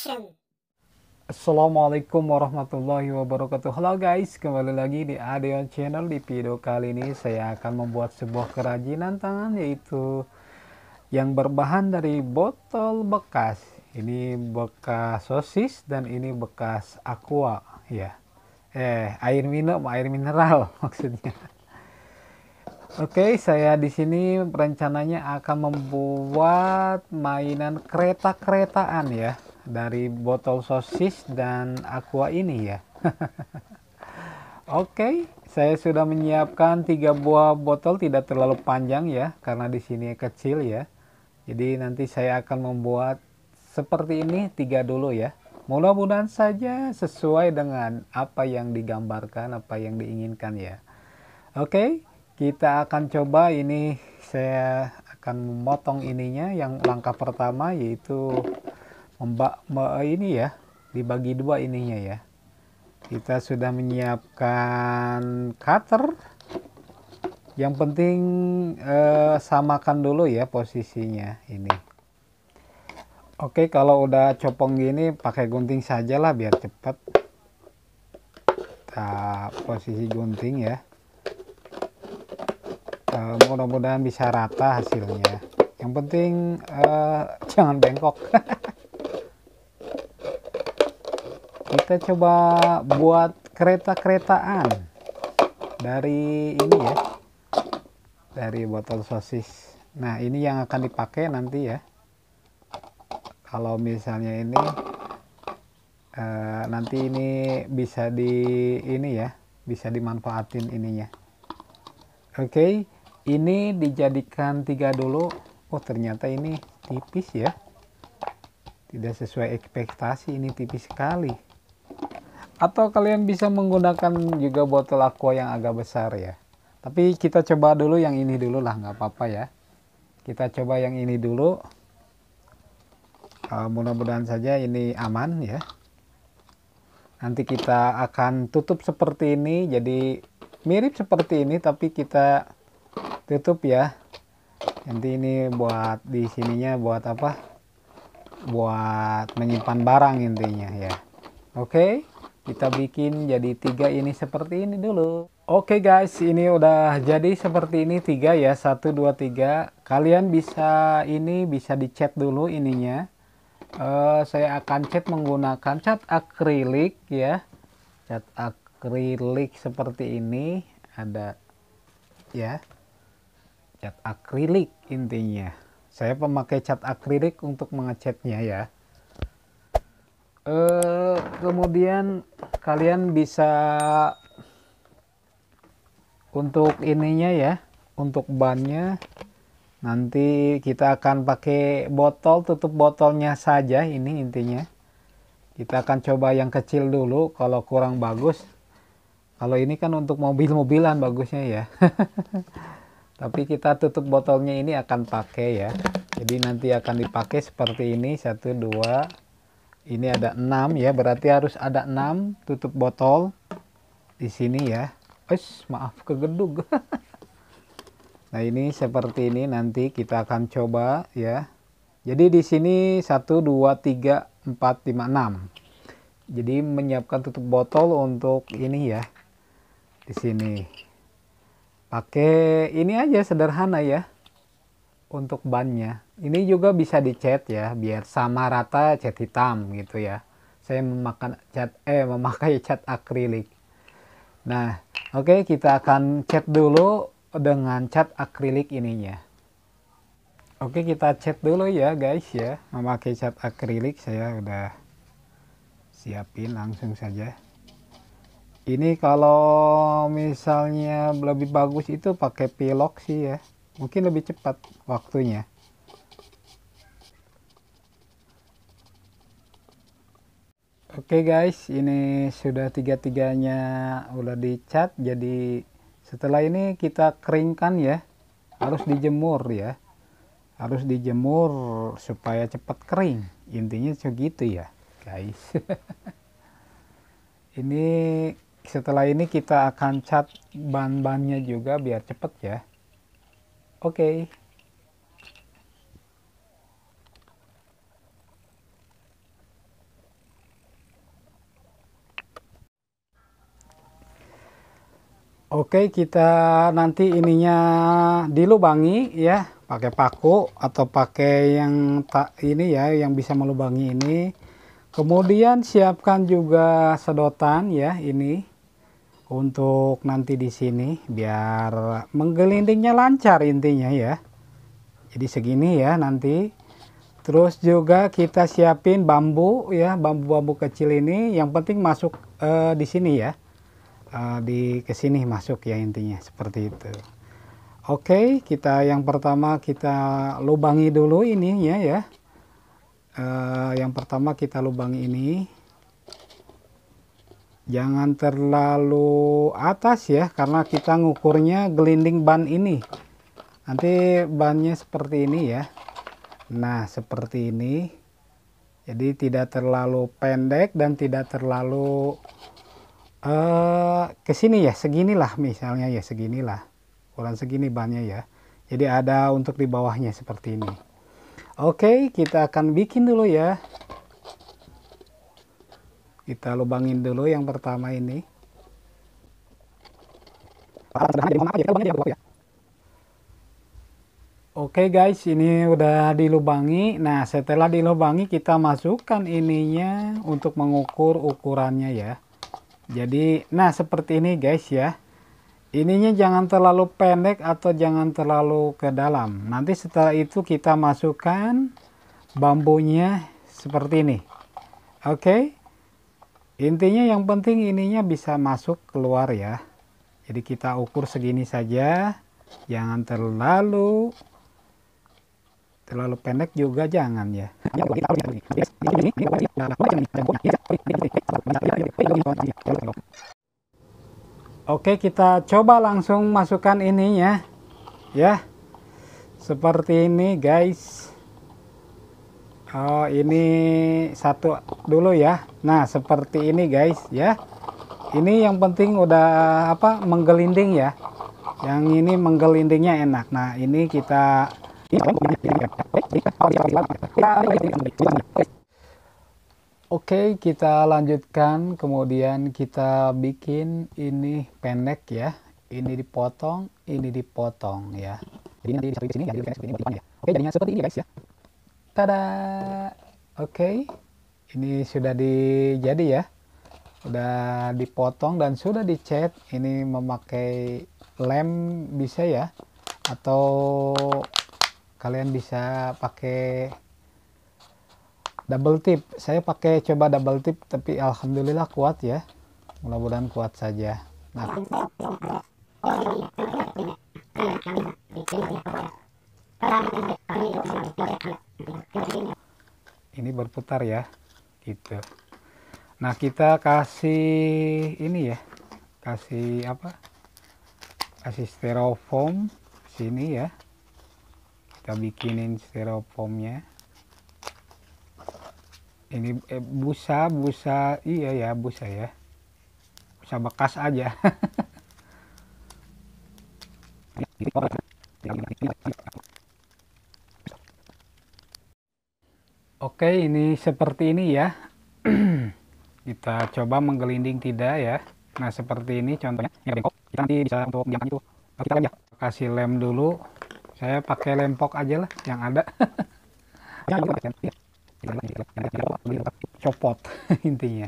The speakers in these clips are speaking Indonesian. Action. Assalamualaikum warahmatullahi wabarakatuh. Halo guys, kembali lagi di Adeon Channel. Di video kali ini saya akan membuat sebuah kerajinan tangan, yaitu yang berbahan dari botol bekas. Ini bekas sosis dan ini bekas aqua ya. Air minum, air mineral maksudnya. Oke, saya di sini rencananya akan membuat mainan kereta-keretaan ya, dari botol sosis dan aqua ini ya. Oke, saya sudah menyiapkan 3 buah botol, tidak terlalu panjang ya, karena di sini kecil ya. Jadi nanti saya akan membuat seperti ini 3 dulu ya. Mudah-mudahan saja sesuai dengan apa yang digambarkan, apa yang diinginkan ya. Oke. Kita akan coba ini, saya akan memotong ininya. Yang langkah pertama yaitu ini ya, dibagi dua ininya ya. Kita sudah menyiapkan cutter. Yang penting samakan dulu ya posisinya ini. Oke, kalau udah copong gini pakai gunting sajalah biar cepat. Nah, posisi gunting ya. Mudah-mudahan bisa rata hasilnya. Yang penting jangan bengkok. Kita coba buat kereta-keretaan dari ini ya, dari botol sosis. Nah, ini yang akan dipakai nanti ya. Kalau misalnya ini nanti ini bisa bisa dimanfaatin ininya. Oke. Ini dijadikan 3 dulu. Oh, ternyata ini tipis ya, tidak sesuai ekspektasi. Ini tipis sekali. Atau kalian bisa menggunakan juga botol aqua yang agak besar ya, tapi kita coba dulu yang ini dulu lah, nggak apa-apa ya. Kita coba yang ini dulu, mudah-mudahan saja ini aman ya. Nanti kita akan tutup seperti ini, jadi mirip seperti ini tapi kita tutup ya. Nanti ini buat di sininya, buat apa, buat menyimpan barang intinya ya. Oke, kita bikin jadi 3 ini seperti ini dulu. Oke guys, ini udah jadi seperti ini 3 ya. 1, 2, 3. Kalian bisa ini, bisa dicat dulu ininya. Saya akan cat menggunakan cat akrilik ya, cat akrilik seperti ini ada ya, cat akrilik intinya. Saya memakai cat akrilik untuk mengecatnya ya. Kemudian kalian bisa untuk ininya ya, untuk bannya nanti kita akan pakai botol, tutup botolnya saja ini intinya. Kita akan coba yang kecil dulu, kalau kurang bagus. Kalau ini kan untuk mobil-mobilan bagusnya ya. Tapi kita tutup botolnya ini akan pakai ya. Jadi nanti akan dipakai seperti ini. 1, 2. Ini ada 6 ya. Berarti harus ada 6 tutup botol di sini ya. Ush, maaf kegedug. Nah, ini seperti ini nanti kita akan coba ya. Jadi di sini 1, 2, 3, 4, 5, 6. Jadi menyiapkan tutup botol untuk ini ya. Di sini. Pakai ini aja sederhana ya untuk bannya. Ini juga bisa dicat ya biar sama rata, cat hitam gitu ya. Saya memakai cat akrilik. Nah, oke, kita akan cat dulu dengan cat akrilik ininya. Oke, kita cat dulu ya guys ya, memakai cat akrilik. Saya udah siapin langsung saja. Ini kalau misalnya lebih bagus itu pakai pilok sih ya, mungkin lebih cepat waktunya. Oke guys, ini sudah 3-3-nya udah dicat. Jadi setelah ini kita keringkan ya, harus dijemur ya, harus dijemur supaya cepat kering intinya, segitu ya guys. Ini setelah ini kita akan cat ban-bannya juga biar cepet ya. Oke. Oke, kita nanti ininya dilubangi ya, pakai paku atau pakai yang tak ini ya, yang bisa melubangi ini. Kemudian siapkan juga sedotan ya, ini untuk nanti di sini biar menggelindingnya lancar intinya ya. Jadi segini ya nanti. Terus juga kita siapin bambu ya, bambu-bambu kecil ini yang penting masuk di sini ya, di kesini masuk ya, intinya seperti itu. Oke, kita yang pertama kita lubangi dulu ininya ya, yang pertama kita lubangi ini, jangan terlalu atas ya, karena kita ngukurnya gelinding ban ini, nanti bannya seperti ini ya. Nah, seperti ini. Jadi tidak terlalu pendek dan tidak terlalu ke sini ya, seginilah misalnya ya, seginilah. Ukuran segini bannya ya. Jadi ada untuk di bawahnya seperti ini. Oke, kita akan bikin dulu ya. Kita lubangin dulu yang pertama ini. Oke guys, ini udah dilubangi. Nah, setelah dilubangi kita masukkan ininya untuk mengukur ukurannya ya. Jadi, nah seperti ini guys ya. Ininya jangan terlalu pendek atau jangan terlalu ke dalam. Nanti setelah itu kita masukkan bambunya seperti ini. Oke. Intinya yang penting ininya bisa masuk keluar ya. Jadi kita ukur segini saja. Jangan terlalu pendek juga jangan ya. Oke, kita coba langsung masukkan ininya ya, seperti ini guys. Oh, ini satu dulu ya. Nah, seperti ini guys ya. Ini yang penting udah apa, menggelinding ya, yang ini menggelindingnya enak. Nah, ini kita Oke, kita lanjutkan. Kemudian kita bikin ini pendek ya. Ini dipotong ya. Jadi nanti di sini ya, di depan ya. Oke, jadinya seperti ini guys ya. Tada. Oke. Ini sudah jadi ya. Udah dipotong dan sudah dicat. Ini memakai lem bisa ya. Atau kalian bisa pakai double tip. Saya pakai coba double tip, tapi alhamdulillah kuat ya. Mudah-mudahan kuat saja. Nah. Ini berputar ya, gitu. Nah, kita kasih ini ya, kasih apa? Kasih styrofoam sini ya. Kita bikinin styrofoamnya. Ini busa iya ya, busa bekas aja. Oke, ini seperti ini ya. Kita coba menggelinding tidak ya. Nah, seperti ini contohnya. Kita nanti bisa untuk jangan itu. Kita lem ya. Kasih lem dulu. Saya pakai lempok aja lah yang ada. Copot intinya.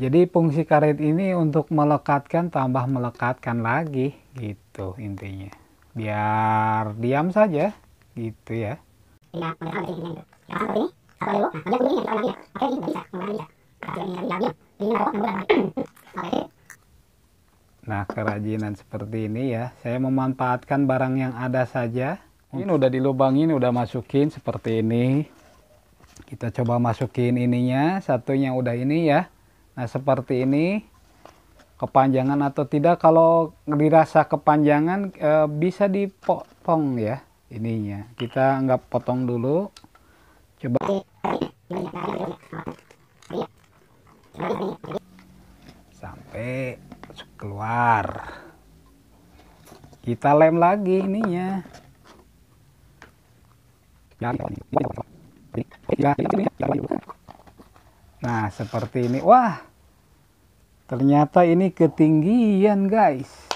Jadi fungsi karet ini untuk melekatkan, tambah melekatkan lagi gitu intinya. Biar diam saja gitu ya. Nah, kerajinan seperti ini ya, saya memanfaatkan barang yang ada saja. Ini udah dilubangin, udah masukin seperti ini. Kita coba masukin ininya, satunya udah ini ya. Nah, seperti ini, kepanjangan atau tidak. Kalau dirasa kepanjangan bisa dipotong ya ininya. Kita nggak potong dulu, coba sampai keluar. Kita lem lagi ininya. Nah, seperti ini. Wah, ternyata ini ketinggian, guys.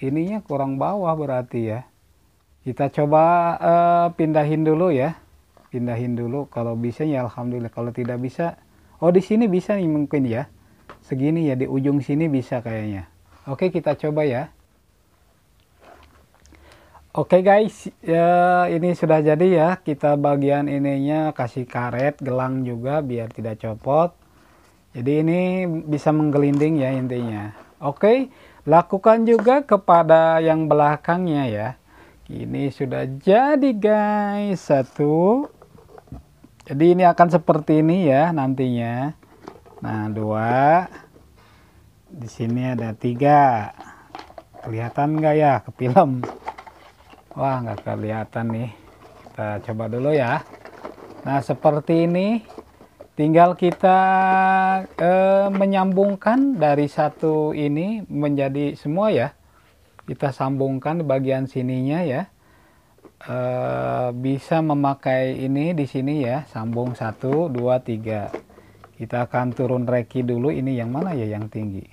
Ininya kurang bawah berarti ya. Kita coba pindahin dulu ya. Pindahin dulu, kalau bisa ya alhamdulillah. Kalau tidak bisa, oh di sini bisa nih mungkin ya. Segini ya, di ujung sini bisa kayaknya. Oke, kita coba ya. Oke guys, ya, ini sudah jadi ya. Kita bagian ininya kasih karet, gelang juga biar tidak copot. Jadi ini bisa menggelinding ya intinya. Oke, lakukan juga kepada yang belakangnya ya. Ini sudah jadi guys, satu. Jadi ini akan seperti ini ya nantinya. Nah, dua. Di sini ada tiga. Kelihatan nggak ya ke film? Wah, nggak kelihatan nih. Kita coba dulu ya. Nah, seperti ini. Tinggal kita menyambungkan dari satu ini menjadi semua ya. Kita sambungkan di bagian sininya ya. Bisa memakai ini di sini ya. Sambung 1, 2, 3. Kita akan turun reki dulu. Ini yang mana ya yang tinggi?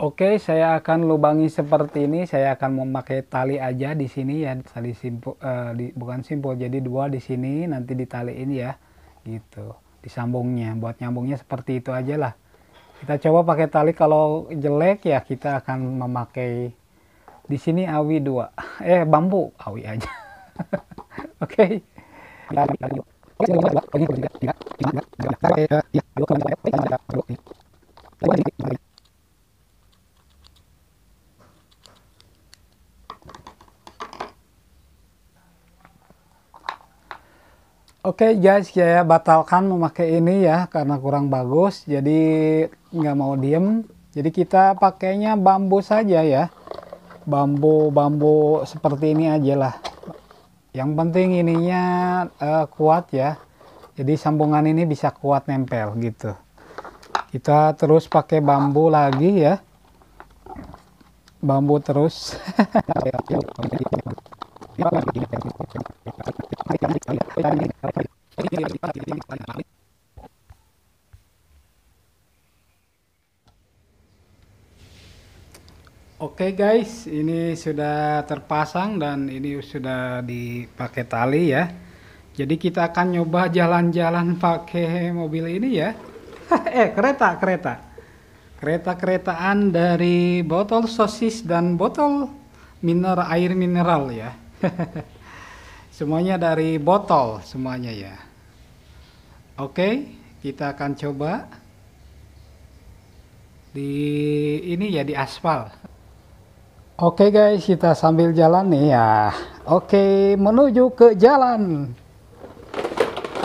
Oke, saya akan lubangi seperti ini. Saya akan memakai tali aja di sini ya, tali simpul, bukan simpul, jadi dua di sini nanti ditaliin ya, gitu. Disambungnya, buat nyambungnya seperti itu aja lah. Kita coba pakai tali, kalau jelek ya kita akan memakai di sini awi dua, bambu, awi aja. Oke. Oke guys, saya batalkan memakai ini ya karena kurang bagus, jadi nggak mau diem. Jadi kita pakainya bambu saja ya, bambu seperti ini aja lah. Yang penting ininya kuat ya, jadi sambungan ini bisa kuat nempel gitu. Kita terus pakai bambu lagi ya, bambu terus. Oke guys, ini sudah terpasang dan ini sudah dipakai tali ya. Jadi kita akan nyoba jalan-jalan pakai mobil ini ya. Kereta-keretaan dari botol sosis dan botol air mineral ya. Semuanya dari botol semuanya ya. Oke, kita akan coba di ini ya, di aspal. Oke guys, kita sambil jalan nih ya. Oke, menuju ke jalan.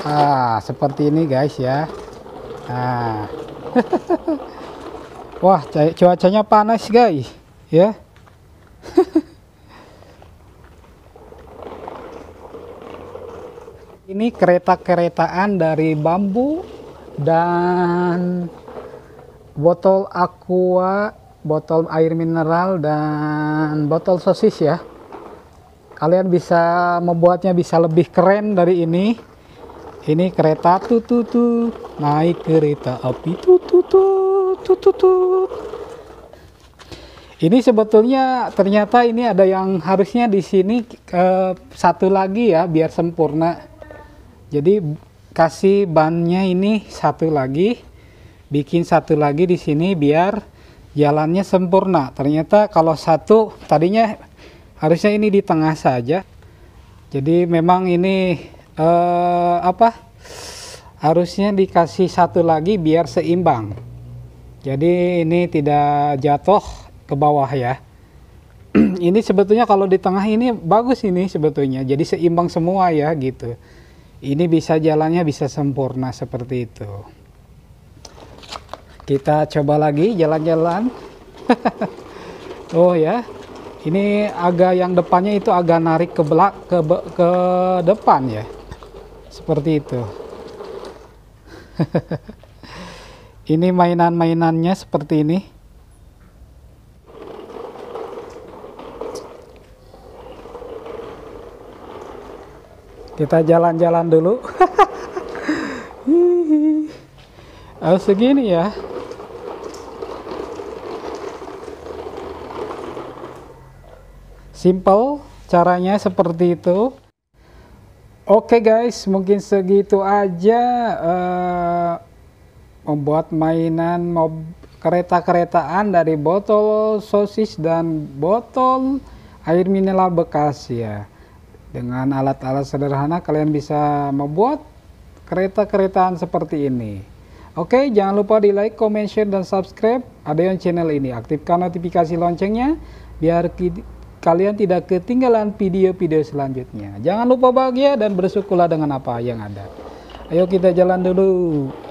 Ah, seperti ini guys ya. Nah. Wah, cuacanya panas guys ya. Ini kereta-keretaan dari bambu dan botol Aqua, botol air mineral dan botol sosis ya. Kalian bisa membuatnya bisa lebih keren dari ini. Ini kereta tututu, naik kereta api tututut. Ini sebetulnya ternyata ini ada yang harusnya di sini satu lagi ya biar sempurna. Jadi kasih bannya ini satu lagi, bikin satu lagi di sini biar jalannya sempurna. Ternyata kalau satu tadinya harusnya ini di tengah saja. Jadi memang ini harusnya dikasih satu lagi biar seimbang. Jadi ini tidak jatuh ke bawah ya. Ini sebetulnya kalau di tengah ini bagus ini sebetulnya. Jadi seimbang semua ya gitu. Ini bisa jalannya bisa sempurna seperti itu. Kita coba lagi jalan-jalan. Oh ya, ini agak yang depannya itu agak narik ke depan ya, seperti itu. Ini mainan-mainannya seperti ini. Kita jalan-jalan dulu. Oh, segini ya. Simple caranya seperti itu. Oke guys, mungkin segitu aja membuat mainan kereta-keretaan dari botol sosis dan botol air mineral bekas ya. Dengan alat-alat sederhana kalian bisa membuat kereta-keretaan seperti ini. Oke, jangan lupa di like, comment, share, dan subscribe Adeon Channel ini. Aktifkan notifikasi loncengnya biar kalian tidak ketinggalan video-video selanjutnya. Jangan lupa bahagia dan bersyukurlah dengan apa yang ada. Ayo kita jalan dulu.